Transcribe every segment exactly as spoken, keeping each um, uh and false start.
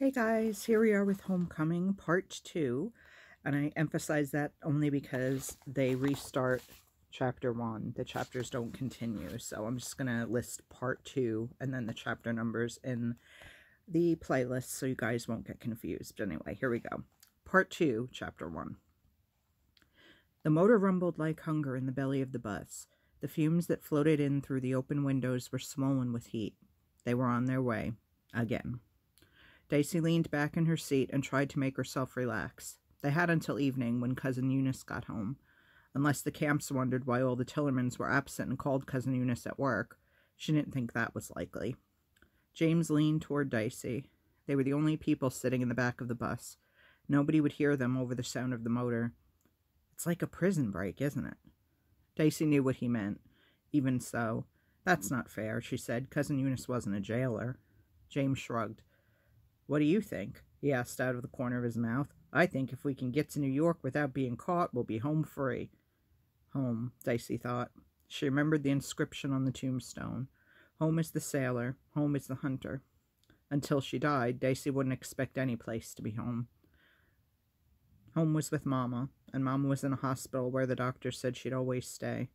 Hey guys, here we are with Homecoming Part two, and I emphasize that only because they restart Chapter one. The chapters don't continue, so I'm just going to list Part two and then the chapter numbers in the playlist so you guys won't get confused. But anyway, here we go. Part two, Chapter one. The motor rumbled like hunger in the belly of the bus. The fumes that floated in through the open windows were swollen with heat. They were on their way. Again. Dicey leaned back in her seat and tried to make herself relax. They had until evening, when Cousin Eunice got home. Unless the Camps wondered why all the Tillermans were absent and called Cousin Eunice at work, she didn't think that was likely. James leaned toward Dicey. They were the only people sitting in the back of the bus. Nobody would hear them over the sound of the motor. It's like a prison break, isn't it? Dicey knew what he meant. Even so, that's not fair, she said. Cousin Eunice wasn't a jailer. James shrugged. What do you think? He asked out of the corner of his mouth. I think if we can get to New York without being caught, we'll be home free. Home, Dicey thought. She remembered the inscription on the tombstone. Home is the sailor. Home is the hunter. Until she died, Dicey wouldn't expect any place to be home. Home was with Mama, and Mama was in a hospital where the doctor said she'd always stay.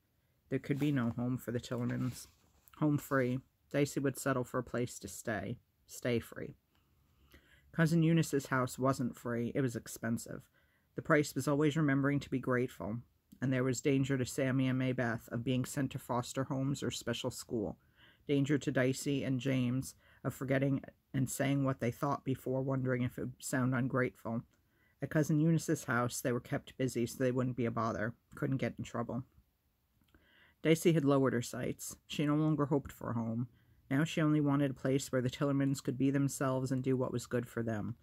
There could be no home for the Tillermans. Home free, Dicey would settle for a place to stay. Stay free. Cousin Eunice's house wasn't free. It was expensive. The price was always remembering to be grateful, and there was danger to Sammy and Maybeth of being sent to foster homes or special school, danger to Dicey and James of forgetting and saying what they thought before wondering if it would sound ungrateful. At Cousin Eunice's house, they were kept busy so they wouldn't be a bother, couldn't get in trouble. Dicey had lowered her sights. She no longer hoped for a home. Now she only wanted a place where the Tillermans could be themselves and do what was good for them.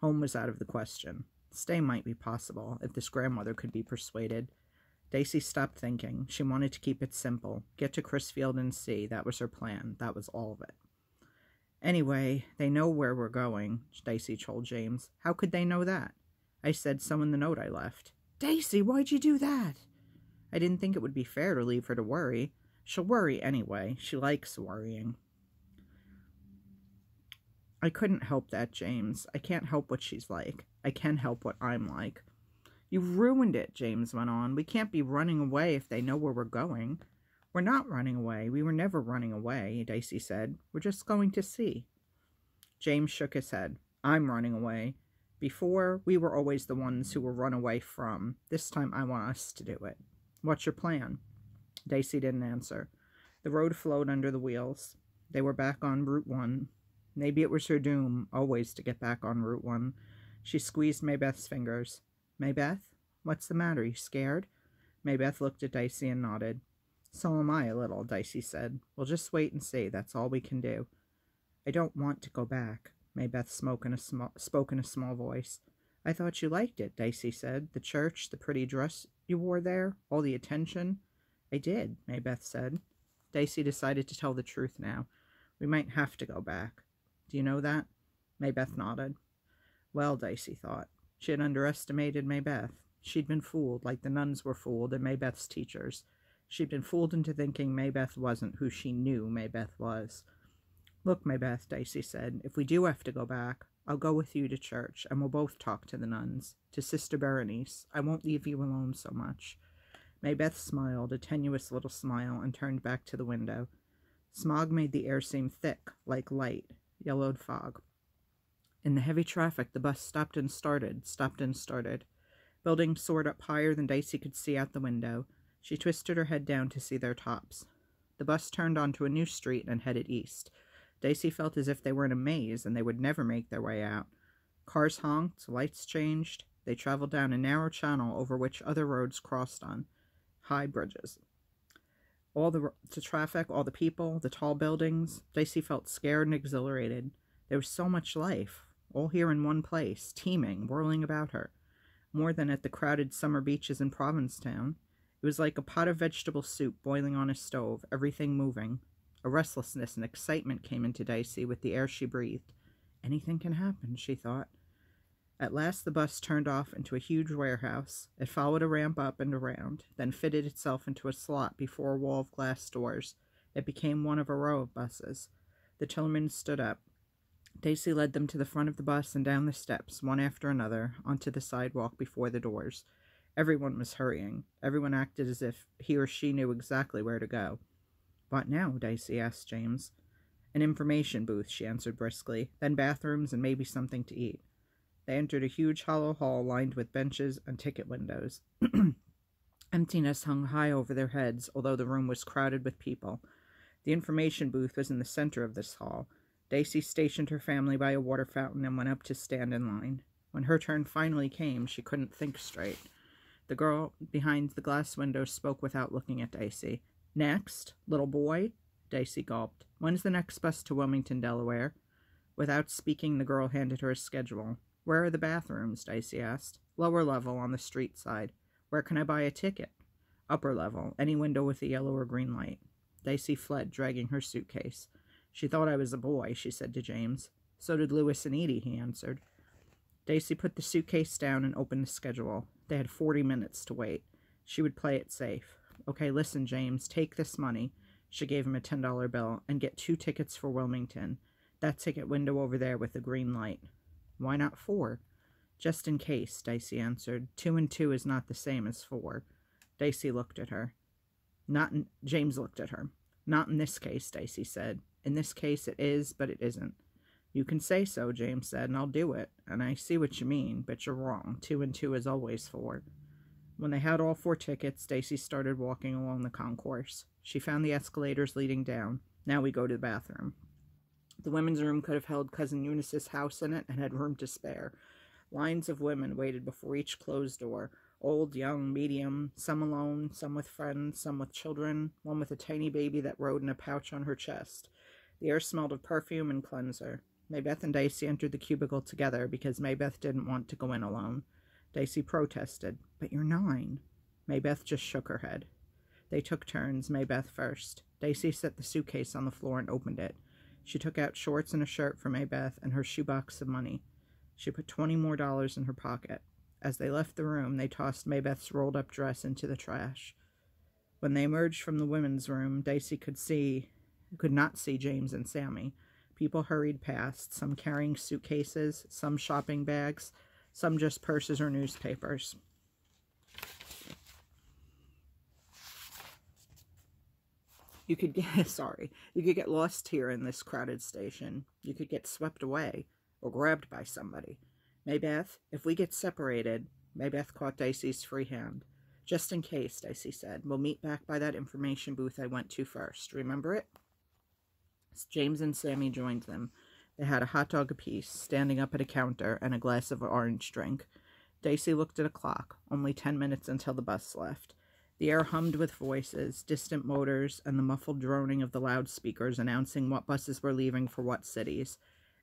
Home was out of the question. Stay might be possible, if this grandmother could be persuaded. Dicey stopped thinking. She wanted to keep it simple. Get to Crisfield and see. That was her plan. That was all of it. Anyway, they know where we're going, Dicey told James. How could they know that? I said so in the note I left. Dicey, why'd you do that? I didn't think it would be fair to leave her to worry. She'll worry anyway. She likes worrying. I couldn't help that, James. I can't help what she's like. I can help what I'm like. You've ruined it, James went on. We can't be running away if they know where we're going. We're not running away. We were never running away, Dicey said. We're just going to see. James shook his head. I'm running away. Before, we were always the ones who were run away from. This time, I want us to do it. What's your plan? Dicey didn't answer. The road flowed under the wheels. They were back on Route one. Maybe it was her doom, always, to get back on Route one. She squeezed Maybeth's fingers. Maybeth? What's the matter? You scared? Maybeth looked at Dicey and nodded. So am I a little, Dicey said. We'll just wait and see. That's all we can do. I don't want to go back, Maybeth spoke in a, sm spoke in a small voice. I thought you liked it, Dicey said. The church, the pretty dress you wore there, all the attention. I did, Maybeth said. Dicey decided to tell the truth now. We might have to go back. Do you know that? Maybeth nodded. Well, Dicey thought. She had underestimated Maybeth. She'd been fooled, like the nuns were fooled and Maybeth's teachers. She'd been fooled into thinking Maybeth wasn't who she knew Maybeth was. Look, Maybeth, Dicey said, if we do have to go back, I'll go with you to church, and we'll both talk to the nuns, to Sister Berenice. I won't leave you alone so much. Maybeth smiled, a tenuous little smile, and turned back to the window. Smog made the air seem thick, like light. Yellowed fog. In the heavy traffic, the bus stopped and started, stopped and started. Buildings soared up higher than Dicey could see out the window. She twisted her head down to see their tops. The bus turned onto a new street and headed east. Dicey felt as if they were in a maze and they would never make their way out. Cars honked, lights changed. They traveled down a narrow channel over which other roads crossed on high bridges. All the, the traffic, all the people, the tall buildings. Dicey felt scared and exhilarated. There was so much life, all here in one place, teeming, whirling about her. More than at the crowded summer beaches in Provincetown. It was like a pot of vegetable soup boiling on a stove, everything moving. A restlessness and excitement came into Dicey with the air she breathed. Anything can happen, she thought. At last the bus turned off into a huge warehouse. It followed a ramp up and around, then fitted itself into a slot before a wall of glass doors. It became one of a row of buses. The Tillermans stood up. Dicey led them to the front of the bus and down the steps, one after another, onto the sidewalk before the doors. Everyone was hurrying. Everyone acted as if he or she knew exactly where to go. "What now?" Dicey asked James. "An information booth," she answered briskly, "then bathrooms and maybe something to eat." They entered a huge hollow hall lined with benches and ticket windows. Emptiness hung high over their heads, although the room was crowded with people. The information booth was in the center of this hall. Dicey stationed her family by a water fountain and went up to stand in line. When her turn finally came, she couldn't think straight. The girl behind the glass window spoke without looking at Dicey. "Next, little boy?" Dicey gulped. "When's the next bus to Wilmington, Delaware?" Without speaking, the girl handed her a schedule. "Where are the bathrooms?" Dicey asked. "Lower level, on the street side." "Where can I buy a ticket?" "Upper level, any window with a yellow or green light." Dicey fled, dragging her suitcase. "She thought I was a boy," she said to James. "So did Lewis and Edie," he answered. Dicey put the suitcase down and opened the schedule. They had forty minutes to wait. She would play it safe. "Okay, listen, James, take this money," she gave him a ten dollar bill, "and get two tickets for Wilmington. That ticket window over there with the green light." "Why not four?" "Just in case," Dicey answered. "Two and two is not the same as four." Dicey looked at her. Not in, James looked at her. "Not in this case," Dicey said. "In this case it is, but it isn't." "You can say so," James said, "and I'll do it, and I see what you mean, but you're wrong. Two and two is always four." When they had all four tickets, Dicey started walking along the concourse. She found the escalators leading down. "Now we go to the bathroom." The women's room could have held Cousin Eunice's house in it and had room to spare. Lines of women waited before each closed door, old, young, medium, some alone, some with friends, some with children, one with a tiny baby that rode in a pouch on her chest. The air smelled of perfume and cleanser. Maybeth and Dicey entered the cubicle together because Maybeth didn't want to go in alone. Dicey protested, "But you're nine." Maybeth just shook her head. They took turns, Maybeth first. Dicey set the suitcase on the floor and opened it. She took out shorts and a shirt for Maybeth and her shoebox of money. She put twenty more dollars in her pocket. As they left the room, they tossed Maybeth's rolled-up dress into the trash. When they emerged from the women's room, Dicey could see, could not see James and Sammy. People hurried past, some carrying suitcases, some shopping bags, some just purses or newspapers. You could get, sorry, you could get lost here in this crowded station. You could get swept away or grabbed by somebody. "Maybeth, if we get separated," Maybeth caught Dicey's free hand. "Just in case," Dicey said. "We'll meet back by that information booth I went to first. Remember it?" James and Sammy joined them. They had a hot dog apiece, standing up at a counter, and a glass of orange drink. Dicey looked at a clock, only ten minutes until the bus left. The air hummed with voices, distant motors, and the muffled droning of the loudspeakers announcing what buses were leaving for what cities.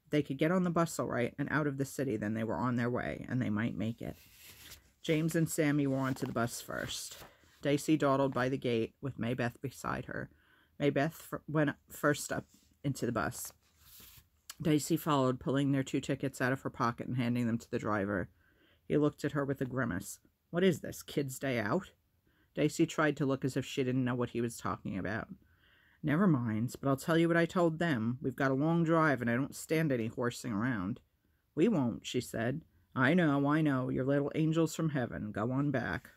If they could get on the bus all right and out of the city, then they were on their way, and they might make it. James and Sammy were onto the bus first. Dicey dawdled by the gate, with Maybeth beside her. Maybeth went first up into the bus. Dicey followed, pulling their two tickets out of her pocket and handing them to the driver. He looked at her with a grimace. "What is this, kid's day out?" Dicey tried to look as if she didn't know what he was talking about. "Never mind, but I'll tell you what I told them. We've got a long drive, and I don't stand any horsing around." "We won't," she said. "I know, I know. You're little angels from heaven. Go on back."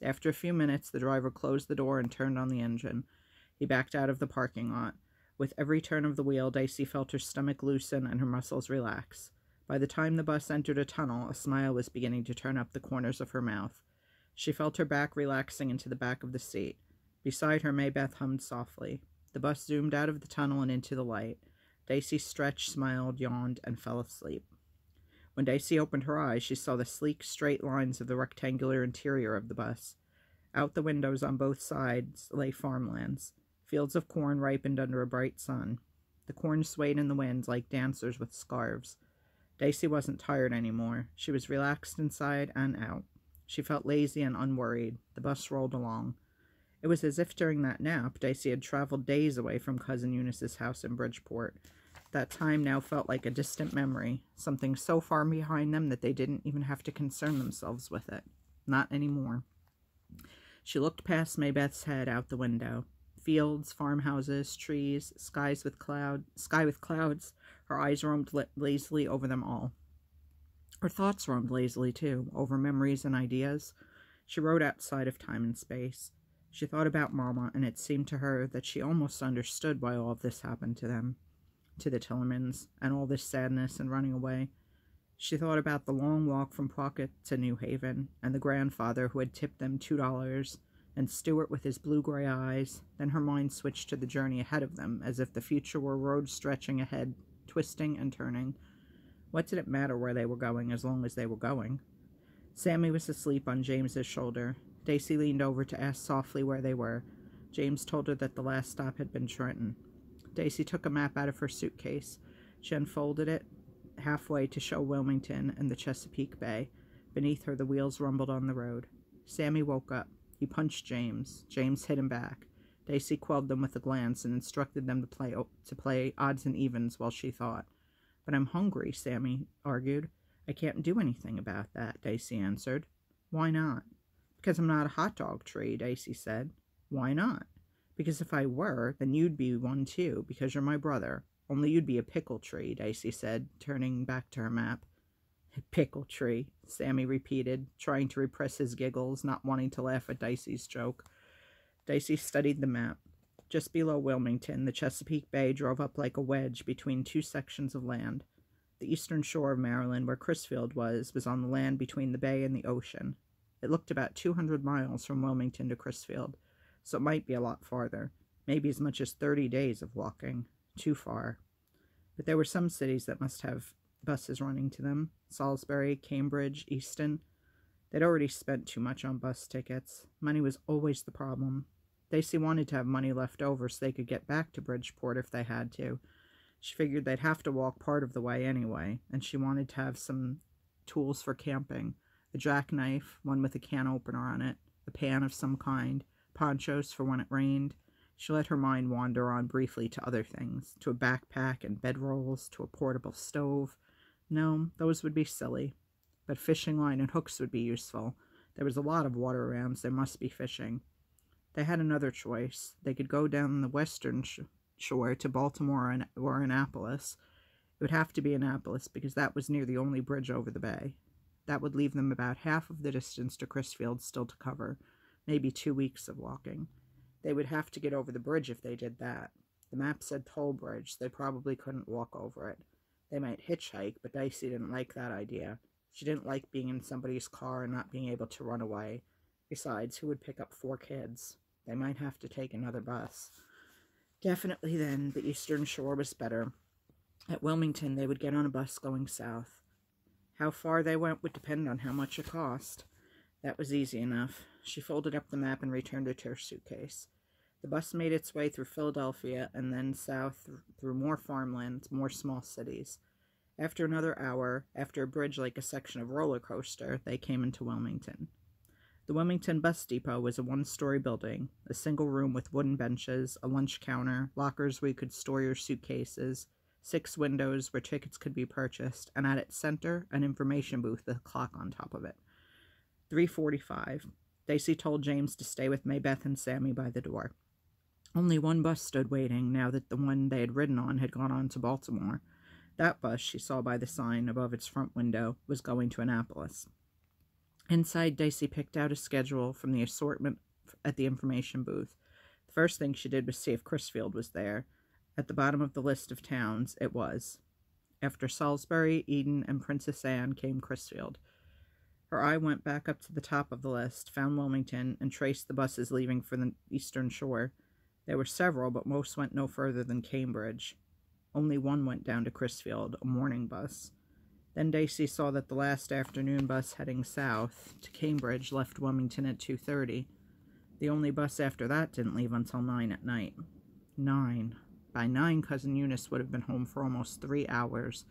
After a few minutes, the driver closed the door and turned on the engine. He backed out of the parking lot. With every turn of the wheel, Dicey felt her stomach loosen and her muscles relax. By the time the bus entered a tunnel, a smile was beginning to turn up the corners of her mouth. She felt her back relaxing into the back of the seat. Beside her, Maybeth hummed softly. The bus zoomed out of the tunnel and into the light. Dicey stretched, smiled, yawned, and fell asleep. When Dicey opened her eyes, she saw the sleek, straight lines of the rectangular interior of the bus. Out the windows on both sides lay farmlands. Fields of corn ripened under a bright sun. The corn swayed in the wind like dancers with scarves. Dicey wasn't tired anymore. She was relaxed inside and out. She felt lazy and unworried. The bus rolled along. It was as if during that nap, Dicey had traveled days away from Cousin Eunice's house in Bridgeport. That time now felt like a distant memory, something so far behind them that they didn't even have to concern themselves with it. Not anymore. She looked past Maybeth's head out the window. Fields, farmhouses, trees, skies with cloud, sky with clouds. Her eyes roamed lazily over them all. Her thoughts roamed lazily, too, over memories and ideas. She rode outside of time and space. She thought about Mama, and it seemed to her that she almost understood why all of this happened to them, to the Tillermans, and all this sadness and running away. She thought about the long walk from Pawtucket to New Haven, and the grandfather who had tipped them two dollars, and Stuart with his blue-gray eyes. Then her mind switched to the journey ahead of them, as if the future were a road stretching ahead, twisting and turning. What did it matter where they were going, as long as they were going? Sammy was asleep on James's shoulder. Dicey leaned over to ask softly where they were. James told her that the last stop had been Trenton. Dicey took a map out of her suitcase. She unfolded it halfway to show Wilmington and the Chesapeake Bay. Beneath her, the wheels rumbled on the road. Sammy woke up. He punched James. James hit him back. Dicey quelled them with a glance and instructed them to play to play odds and evens while she thought. "But I'm hungry," Sammy argued. "I can't do anything about that," Dicey answered. "Why not?" "Because I'm not a hot dog tree," Dicey said. "Why not?" "Because if I were, then you'd be one too, because you're my brother. Only you'd be a pickle tree," Dicey said, turning back to her map. "A pickle tree," Sammy repeated, trying to repress his giggles, not wanting to laugh at Dicey's joke. Dicey studied the map. Just below Wilmington, the Chesapeake Bay drove up like a wedge between two sections of land. The eastern shore of Maryland, where Crisfield was, was on the land between the bay and the ocean. It looked about two hundred miles from Wilmington to Crisfield, so it might be a lot farther, maybe as much as thirty days of walking. Too far. But there were some cities that must have buses running to them. Salisbury, Cambridge, Easton. They'd already spent too much on bus tickets. Money was always the problem. Dicey wanted to have money left over so they could get back to Bridgeport if they had to. She figured they'd have to walk part of the way anyway, and she wanted to have some tools for camping. A jackknife, one with a can opener on it, a pan of some kind, ponchos for when it rained. She let her mind wander on briefly to other things, to a backpack and bedrolls, to a portable stove. No, those would be silly, but fishing line and hooks would be useful. There was a lot of water around, so there must be fishing. They had another choice. They could go down the western sh shore to Baltimore or Annapolis. It would have to be Annapolis, because that was near the only bridge over the bay. That would leave them about half of the distance to Crisfield still to cover, maybe two weeks of walking. They would have to get over the bridge if they did that. The map said toll bridge. They probably couldn't walk over it. They might hitchhike, but Dicey didn't like that idea. She didn't like being in somebody's car and not being able to run away. Besides, who would pick up four kids? They might have to take another bus. Definitely then, the eastern shore was better. At Wilmington, they would get on a bus going south. How far they went would depend on how much it cost. That was easy enough. She folded up the map and returned it to her suitcase. The bus made its way through Philadelphia and then south through more farmlands, more small cities. After another hour, after a bridge like a section of roller coaster, they came into Wilmington. The Wilmington bus depot was a one-story building, a single room with wooden benches, a lunch counter, lockers where you could store your suitcases, six windows where tickets could be purchased, and at its center, an information booth with a clock on top of it. three forty-five. Dicey told James to stay with Maybeth and Sammy by the door. Only one bus stood waiting, now that the one they had ridden on had gone on to Baltimore. That bus, she saw by the sign above its front window, was going to Annapolis. Inside, Dicey picked out a schedule from the assortment at the information booth. The first thing she did was see if Crisfield was there. At the bottom of the list of towns, it was. After Salisbury, Eden, and Princess Anne came Crisfield. Her eye went back up to the top of the list, found Wilmington, and traced the buses leaving for the eastern shore. There were several, but most went no further than Cambridge. Only one went down to Crisfield, a morning bus. Then Dicey saw that the last afternoon bus heading south to Cambridge left Wilmington at two thirty. The only bus after that didn't leave until nine at night. Nine. By nine, Cousin Eunice would have been home for almost three hours.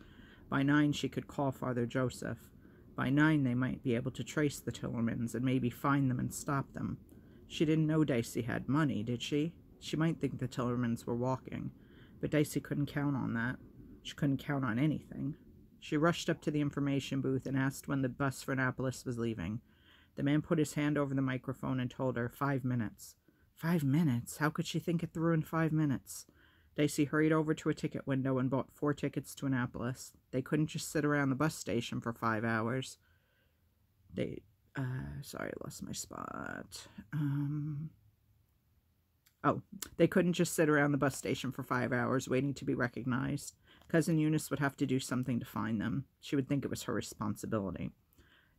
By nine, she could call Father Joseph. By nine, they might be able to trace the Tillermans and maybe find them and stop them. She didn't know Dicey had money, did she? She might think the Tillermans were walking, but Dicey couldn't count on that. She couldn't count on anything. She rushed up to the information booth and asked when the bus for Annapolis was leaving. The man put his hand over the microphone and told her, five minutes. Five minutes? How could she think it through in five minutes? Dicey hurried over to a ticket window and bought four tickets to Annapolis. They couldn't just sit around the bus station for five hours. They, uh, sorry, I lost my spot. Um, oh, they couldn't just sit around the bus station for five hours waiting to be recognized. Cousin Eunice would have to do something to find them. She would think it was her responsibility.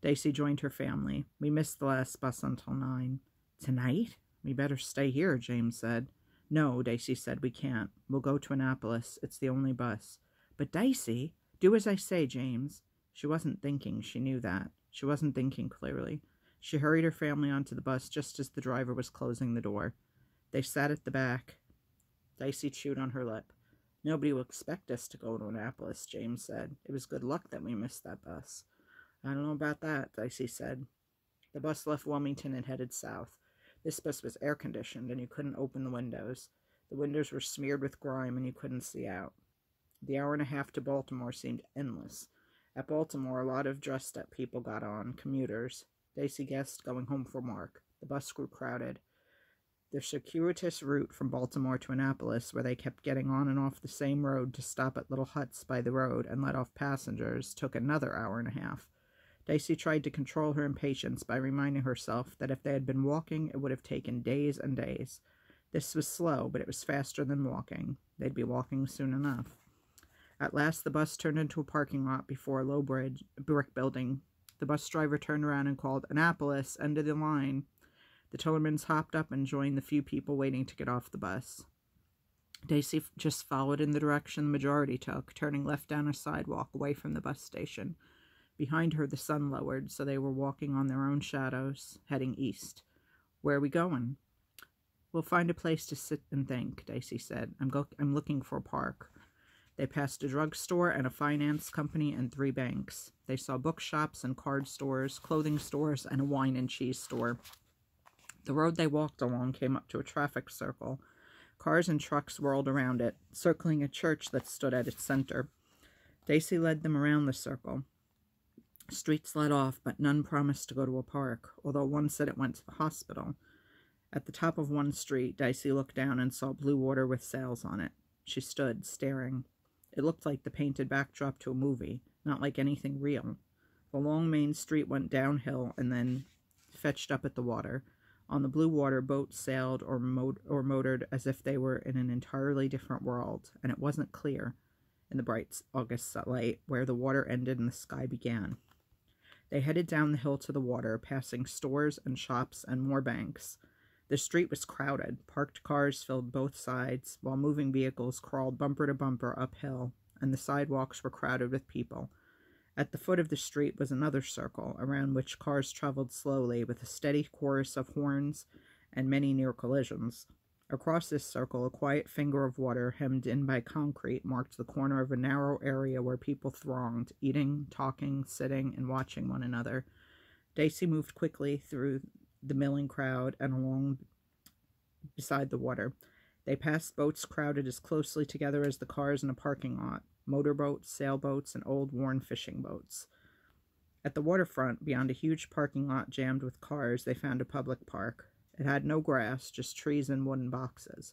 Dicey joined her family. We missed the last bus until nine. Tonight? We better stay here, James said. No, Dicey said, we can't. We'll go to Annapolis. It's the only bus. But Dicey, do as I say, James. She wasn't thinking. She knew that. She wasn't thinking clearly. She hurried her family onto the bus just as the driver was closing the door. They sat at the back. Dicey chewed on her lip. Nobody will expect us to go to Annapolis, James said. It was good luck that we missed that bus. I don't know about that, Dicey said. The bus left Wilmington and headed south. This bus was air-conditioned, and you couldn't open the windows. The windows were smeared with grime, and you couldn't see out. The hour and a half to Baltimore seemed endless. At Baltimore, a lot of dressed-up people got on, commuters. Dicey guessed, going home from work. The bus grew crowded. The circuitous route from Baltimore to Annapolis, where they kept getting on and off the same road to stop at little huts by the road and let off passengers, took another hour and a half. Dicey tried to control her impatience by reminding herself that if they had been walking, it would have taken days and days. This was slow, but it was faster than walking. They'd be walking soon enough. At last, the bus turned into a parking lot before a low bridge, brick building. The bus driver turned around and called, Annapolis, end of the line. The Tillermans hopped up and joined the few people waiting to get off the bus. Dicey just followed in the direction the majority took, turning left down a sidewalk away from the bus station. Behind her, the sun lowered, so they were walking on their own shadows, heading east. Where are we going? We'll find a place to sit and think, Dicey said. I'm, go I'm looking for a park. They passed a drugstore and a finance company and three banks. They saw bookshops and card stores, clothing stores, and a wine and cheese store. The road they walked along came up to a traffic circle. Cars and trucks whirled around it, circling a church that stood at its center. Dicey led them around the circle. Streets led off, but none promised to go to a park, although one said it went to the hospital. At the top of one street, Dicey looked down and saw blue water with sails on it. She stood, staring. It looked like the painted backdrop to a movie, not like anything real. The long main street went downhill and then fetched up at the water. On the blue water, boats sailed or, mot or motored as if they were in an entirely different world, and it wasn't clear in the bright August light where the water ended and the sky began. They headed down the hill to the water, passing stores and shops and more banks. The street was crowded. Parked cars filled both sides, while moving vehicles crawled bumper to bumper uphill, and the sidewalks were crowded with people. At the foot of the street was another circle, around which cars traveled slowly with a steady chorus of horns and many near collisions. Across this circle, a quiet finger of water hemmed in by concrete marked the corner of a narrow area where people thronged, eating, talking, sitting, and watching one another. Dicey moved quickly through the milling crowd and along beside the water. They passed boats crowded as closely together as the cars in a parking lot, motorboats, sailboats, and old worn fishing boats. At the waterfront, beyond a huge parking lot jammed with cars, they found a public park. It had no grass, just trees and wooden boxes.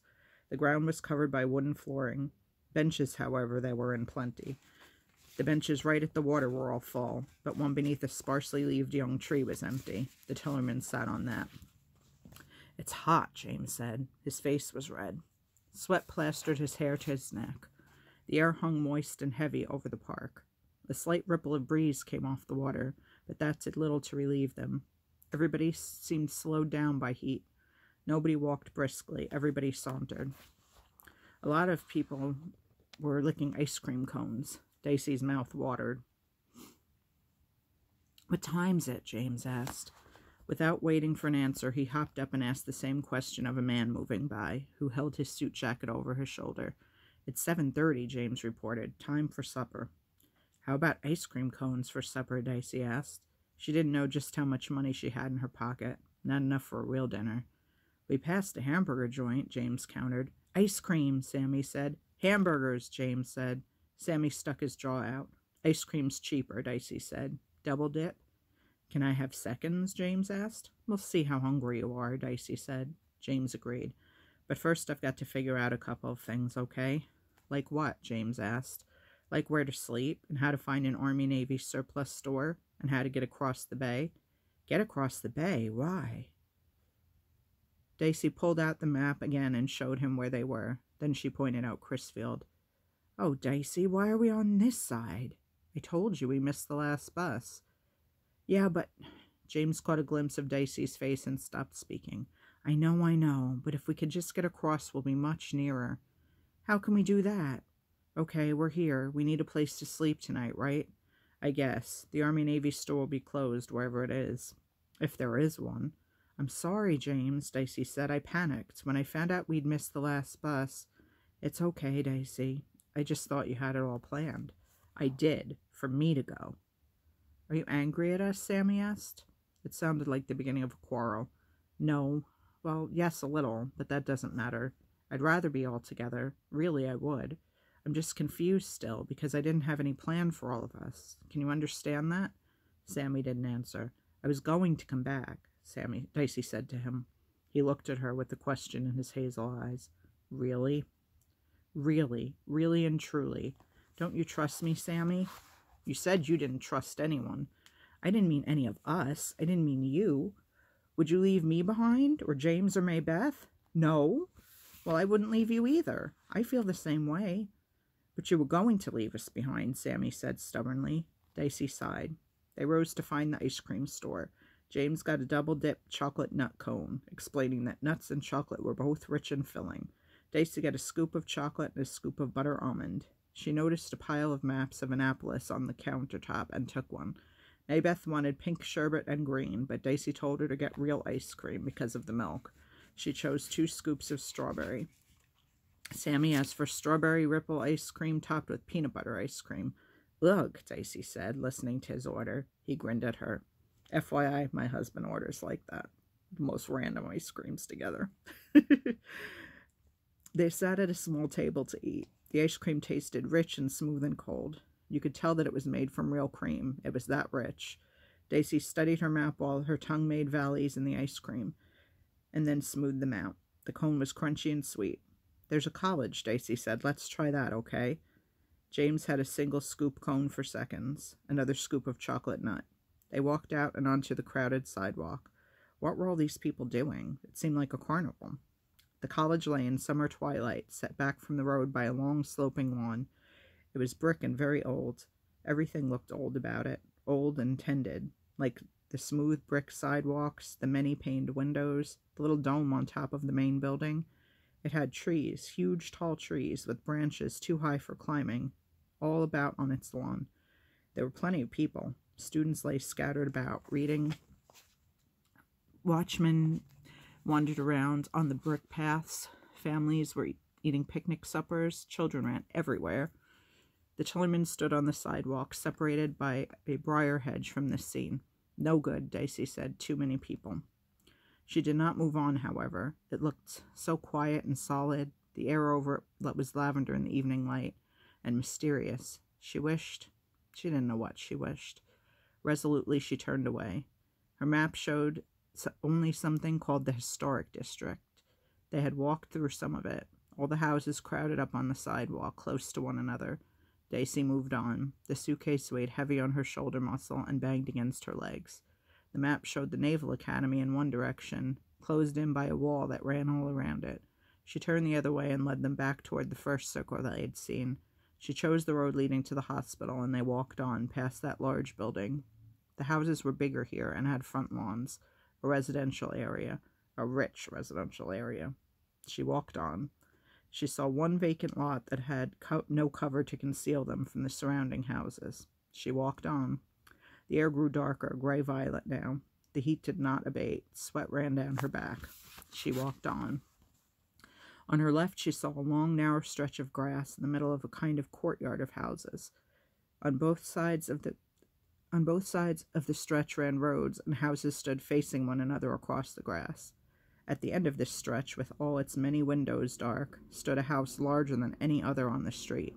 The ground was covered by wooden flooring. Benches, however, there were in plenty. The benches right at the water were all full, but one beneath a sparsely leaved young tree was empty. The Tillerman sat on that. It's hot, James said. His face was red. Sweat plastered his hair to his neck. The air hung moist and heavy over the park. A slight ripple of breeze came off the water, but that did little to relieve them. Everybody seemed slowed down by heat. Nobody walked briskly. Everybody sauntered. A lot of people were licking ice cream cones. Dicey's mouth watered. What time's it? James asked. Without waiting for an answer, he hopped up and asked the same question of a man moving by, who held his suit jacket over his shoulder. It's seven thirty, James reported. Time for supper. How about ice cream cones for supper? Dicey asked. She didn't know just how much money she had in her pocket. Not enough for a real dinner. We passed a hamburger joint, James countered. Ice cream, Sammy said. Hamburgers, James said. Sammy stuck his jaw out. Ice cream's cheaper, Dicey said. Double dip? Can I have seconds, James asked. We'll see how hungry you are, Dicey said. James agreed. But first I've got to figure out a couple of things, okay? Like what? James asked. Like where to sleep, and how to find an Army-Navy surplus store, and how to get across the bay. Get across the bay? Why? Dicey pulled out the map again and showed him where they were. Then she pointed out Crisfield. Oh, Dicey, why are we on this side? I told you we missed the last bus. Yeah, but... James caught a glimpse of Dicey's face and stopped speaking. I know, I know, but if we could just get across, we'll be much nearer. How can we do that? Okay, we're here. We need a place to sleep tonight, right? I guess. The Army-Navy store will be closed wherever it is. If there is one. I'm sorry, James, Dicey said. I panicked when I found out we'd missed the last bus. It's okay, Dicey. I just thought you had it all planned. I did. For me to go. Are you angry at us? Sammy asked. It sounded like the beginning of a quarrel. No. Well, yes, a little, but that doesn't matter. I'd rather be all together. Really, I would. I'm just confused still, because I didn't have any plan for all of us. Can you understand that? Sammy didn't answer. I was going to come back, Sammy, Dicey said to him. He looked at her with the question in his hazel eyes. Really? Really, really and truly. Don't you trust me, Sammy? You said you didn't trust anyone. I didn't mean any of us. I didn't mean you. Would you leave me behind, or James or Maybeth? No. Well, I wouldn't leave you either. I feel the same way. But you were going to leave us behind, Sammy said stubbornly. Dicey sighed. They rose to find the ice cream store. James got a double-dip chocolate nut cone, explaining that nuts and chocolate were both rich and filling. Dicey got a scoop of chocolate and a scoop of butter almond. She noticed a pile of maps of Annapolis on the countertop and took one. Maybeth wanted pink sherbet and green, but Dicey told her to get real ice cream because of the milk. She chose two scoops of strawberry. Sammy asked for strawberry ripple ice cream topped with peanut butter ice cream. Ugh, Dicey said, listening to his order. He grinned at her. F Y I, my husband orders like that. The most random ice creams together. They sat at a small table to eat. The ice cream tasted rich and smooth and cold. You could tell that it was made from real cream. It was that rich. Dicey studied her map while her tongue made valleys in the ice cream, and then smoothed them out. The cone was crunchy and sweet. There's a college, Dicey said. Let's try that, okay? James had a single scoop cone for seconds, another scoop of chocolate nut. They walked out and onto the crowded sidewalk. What were all these people doing? It seemed like a carnival. The college lay in summer twilight, set back from the road by a long sloping lawn. It was brick and very old. Everything looked old about it, old and tended, like the smooth brick sidewalks, the many paned windows, the little dome on top of the main building. It had trees, huge tall trees with branches too high for climbing, all about on its lawn. There were plenty of people. Students lay scattered about, reading. Watchmen wandered around on the brick paths. Families were eating picnic suppers. Children ran everywhere. The Tillermans stood on the sidewalk, separated by a briar hedge from this scene. No good, Dicey said. Too many people. She did not move on, however. It looked so quiet and solid. The air over it was lavender in the evening light, and mysterious. She wished. She didn't know what she wished. Resolutely, she turned away. Her map showed only something called the Historic District. They had walked through some of it. All the houses crowded up on the sidewalk, close to one another. Dicey moved on. The suitcase weighed heavy on her shoulder muscle and banged against her legs. The map showed the Naval Academy in one direction, closed in by a wall that ran all around it. She turned the other way and led them back toward the first circle they had seen. She chose the road leading to the hospital, and they walked on, past that large building. The houses were bigger here and had front lawns, a residential area, a rich residential area. She walked on. She saw one vacant lot that had co- no cover to conceal them from the surrounding houses. She walked on. The air grew darker, gray-violet now. The heat did not abate. Sweat ran down her back. She walked on. On her left, she saw a long, narrow stretch of grass in the middle of a kind of courtyard of houses. On both sides of the, on both sides of the stretch ran roads, and houses stood facing one another across the grass. At the end of this stretch, with all its many windows dark, stood a house larger than any other on the street.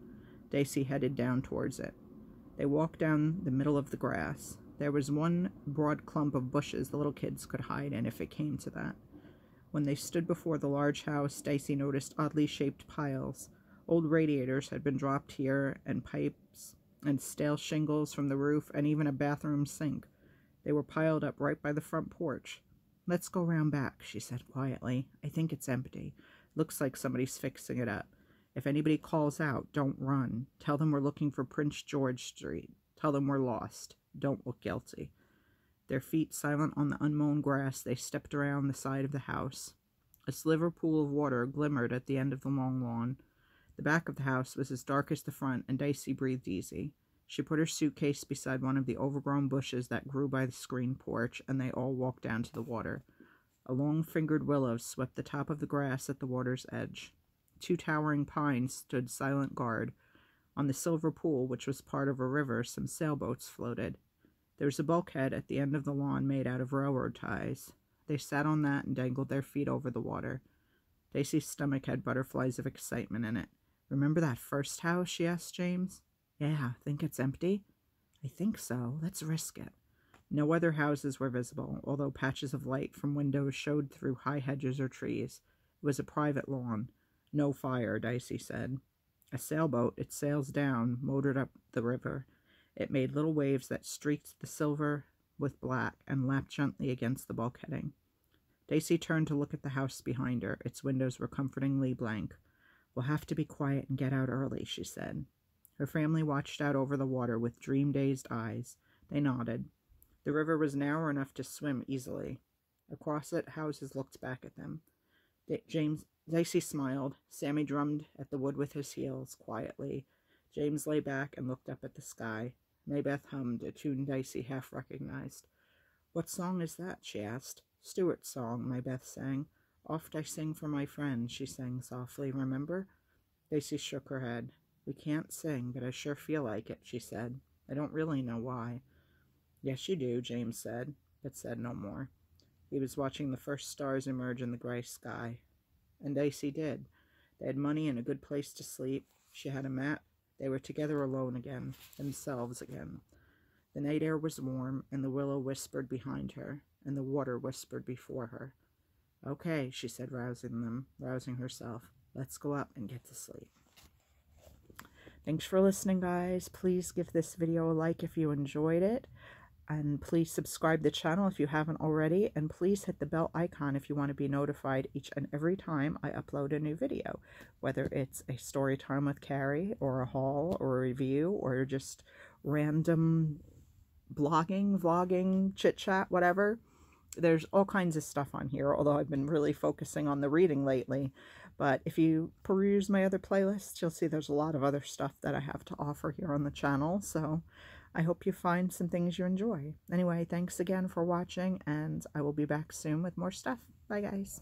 Dicey headed down towards it. They walked down the middle of the grass. There was one broad clump of bushes the little kids could hide in if it came to that. When they stood before the large house, Dicey noticed oddly shaped piles. Old radiators had been dropped here, and pipes and stale shingles from the roof, and even a bathroom sink. They were piled up right by the front porch. "Let's go round back," she said quietly. "I think it's empty. Looks like somebody's fixing it up. If anybody calls out, don't run. Tell them we're looking for Prince George Street. Tell them we're lost. Don't look guilty." Their feet silent on the unmown grass, they stepped around the side of the house. A sliver pool of water glimmered at the end of the long lawn. The back of the house was as dark as the front, and Dicey breathed easy. She put her suitcase beside one of the overgrown bushes that grew by the screen porch, and they all walked down to the water. A long-fingered willow swept the top of the grass at the water's edge. Two towering pines stood silent guard. On the silver pool, which was part of a river, some sailboats floated. There was a bulkhead at the end of the lawn made out of railroad ties. They sat on that and dangled their feet over the water. Dicey's stomach had butterflies of excitement in it. "Remember that first house?" she asked James. "Yeah, think it's empty?" "I think so. Let's risk it." No other houses were visible, although patches of light from windows showed through high hedges or trees. It was a private lawn. "No fire," Dicey said. A sailboat, its sails down, motored up the river. It made little waves that streaked the silver with black and lapped gently against the bulkheading. Dicey turned to look at the house behind her. Its windows were comfortingly blank. "We'll have to be quiet and get out early," she said. Her family watched out over the water with dream-dazed eyes. They nodded. The river was narrow enough to swim easily. Across it, houses looked back at them. James, Dicey smiled. Sammy drummed at the wood with his heels, quietly. James lay back and looked up at the sky. Maybeth hummed a tune Dicey half recognized. "What song is that?" she asked. "Stuart's song," Maybeth sang. "Oft I sing for my friend," she sang softly. "Remember?" Dicey shook her head. "We can't sing, but I sure feel like it," she said. "I don't really know why." "Yes, you do," James said, but said no more. He was watching the first stars emerge in the gray sky. And Dicey did. They had money and a good place to sleep. She had a mat. They were together alone again, themselves again. The night air was warm, and the willow whispered behind her, and the water whispered before her. "Okay," she said, rousing them, rousing herself. "Let's go up and get to sleep." Thanks for listening, guys. Please give this video a like if you enjoyed it. And please subscribe to the channel if you haven't already. And please hit the bell icon if you want to be notified each and every time I upload a new video. Whether it's a story time with Carrie, or a haul, or a review, or just random blogging, vlogging, chit-chat, whatever. There's all kinds of stuff on here, although I've been really focusing on the reading lately. But if you peruse my other playlists, you'll see there's a lot of other stuff that I have to offer here on the channel. So I hope you find some things you enjoy. Anyway, thanks again for watching, and I will be back soon with more stuff. Bye, guys.